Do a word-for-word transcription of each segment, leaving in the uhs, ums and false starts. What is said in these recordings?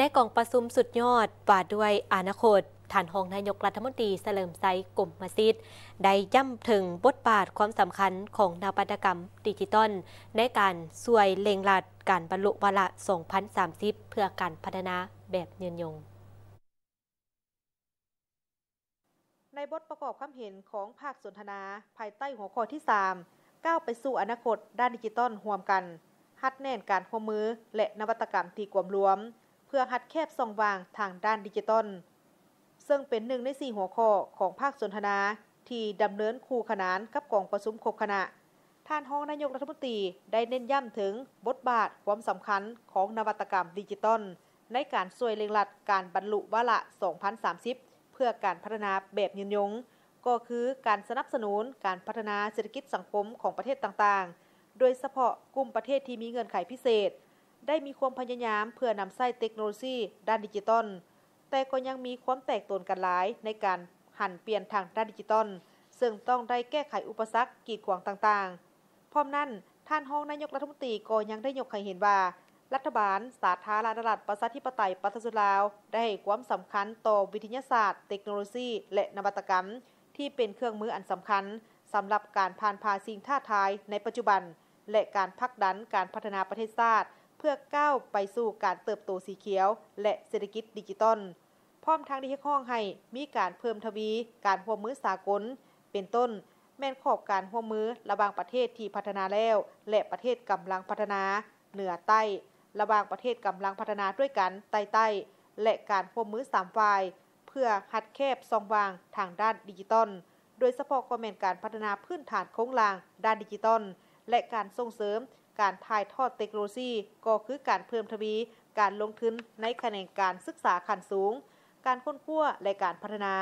ในกองประชุมสุดยอดว่าด้วยอนาคตท่านรองนายกรัฐมนตรีเฉลิมไชย กลุ่มมาซิดได้ย้ำถึงบทบาทความสำคัญของนวัตกรรมดิจิทัลในการช่วยเร่งรัดการบรรลุวาระ สองพันสามสิบ เพื่อการพัฒนาแบบยืนยงในบทประกอบความเห็นของภาคสนทนาภายใต้หัวข้อที่สามก้าวไปสู่อนาคตด้านดิจิทัลร่วมกันหัดแน่นการร่วมมือและนวัตกรรมที่กลมรวมเพื่อหัดแคบส่องวางทางด้านดิจิทัลซึ่งเป็นหนึ่งในสี่หัวข้อของภาคสนทนาที่ดำเนินคู่ขนานกับกองประชุมครบคณะท่านรองนายกรัฐมนตรีได้เน้นย้ำถึงบทบาทความสำคัญของนวัตกรรมดิจิทัลในการช่วยเร่งรัดการบรรลุวาระ สองพันสามสิบเพื่อการพัฒนาแบบยืนยงก็คือการสนับสนุนการพัฒนาเศรษฐกิจสังคมของประเทศต่างๆโดยเฉพาะกลุ่มประเทศที่มีเงื่อนไขพิเศษได้มีความพยายามเพื่อนำใช้เทคโนโลยีด้านดิจิทัลแต่ก็ยังมีความแตกต่างกันหลายในการหันเปลี่ยนทางด้านดิจิทัลซึ่งต้องได้แก้ไขอุปสรรคกีดขวางต่างๆพร้อมนั้นท่านรองนายกรัฐมนตรีก็ยังได้ยกให้เห็นว่ารัฐบาลสาธารณรัฐประชาธิปไตยประชาชนลาวได้ให้ความสำคัญต่อวิทยาศาสตร์เทคโนโลยีและนวัตกรรมที่เป็นเครื่องมืออันสำคัญสำหรับการผ่านพาสิ่งท้าทายในปัจจุบันและการผลักดันการพัฒนาประเทศชาติเพื่อก้าวไปสู่การเติบโตสีเขียวและเศรษฐกิจดิจิทัลพร้อมทางที่ข้องให้มีการเพิ่มทวีการร่วมมือสากลเป็นต้นแม่นขอบการร่วมมือระหว่างประเทศที่พัฒนาแล้วและประเทศกำลังพัฒนาเหนือใต้ระหว่างประเทศกำลังพัฒนาด้วยกันใต้ใต้และการร่วมมือสามฝ่ายเพื่อหัดแคบส่องวางทางด้านดิจิทัลโดยเฉพาะกระบวนการพัฒนาพื้นฐานโครงล่างด้านดิจิทัลและการส่งเสริมการถ่ายทอดเทคโนโลยีก็คือการเพิ่มทวีการลงทุนในแขนงการศึกษาขั้นสูงการค้นคว้าและการพัฒนา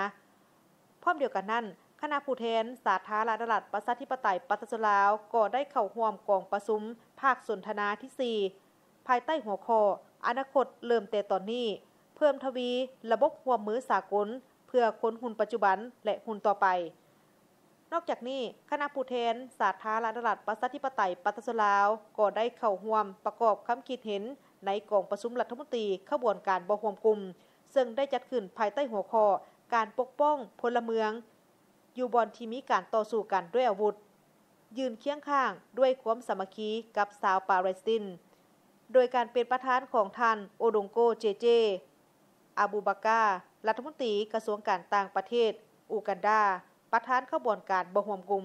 พร้อมเดียวกันนั้นคณะผู้แทนสาธารณรัฐประชาธิปไตยประชาชนลาวก็ได้เข้าร่วมกองประชุมภาคสนทนาที่สี่ภายใต้หัวข้ออนาคตเริ่มแต่ตอนนี้เพิ่มทวีระบบร่วมมือสากลเพื่อค้นหุ้นปัจจุบันและหุ้นต่อไปนอกจากนี้คณะผู้แทนสาธารณรัฐประชาธิปไตยประชาชนลาวก็ได้เข้าร่วมประกอบคำคิดเห็นในกองประชุมรัฐมนตรีขบวนการบ่ร่วมกลุ่มซึ่งได้จัดขึ้นภายใต้หัวข้อการปกป้องพลเมืองอยู่บนที่มีการต่อสู้กันด้วยอาวุธยืนเคียงข้างด้วยความสามัคคีกับชาวปาเลสไตน์โดยการเป็นประธานของท่านโอดงโกเจเจอาบูบาการัฐมนตรีกระทรวงการต่างประเทศอูกันดาประธานขบวนการบ่ร่วมกลุ่ม